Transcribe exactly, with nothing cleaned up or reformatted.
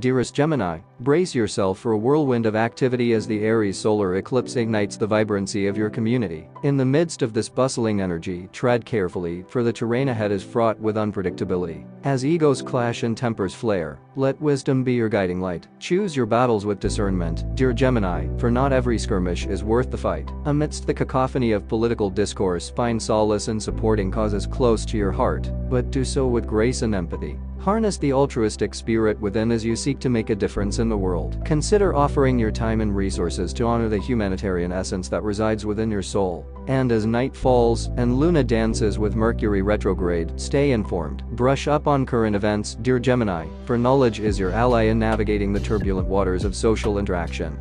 Dearest Gemini, brace yourself for a whirlwind of activity as the Aries solar eclipse ignites the vibrancy of your community. In the midst of this bustling energy, tread carefully, for the terrain ahead is fraught with unpredictability. As egos clash and tempers flare, let wisdom be your guiding light. Choose your battles with discernment, dear Gemini, for not every skirmish is worth the fight. Amidst the cacophony of political discourse, find solace in supporting causes close to your heart, but do so with grace and empathy. Harness the altruistic spirit within as you seek to make a difference in the world. Consider offering your time and resources to honor the humanitarian essence that resides within your soul. And as night falls and Luna dances with Mercury retrograde, stay informed. Brush up on current events, dear Gemini, for knowledge is your ally in navigating the turbulent waters of social interaction.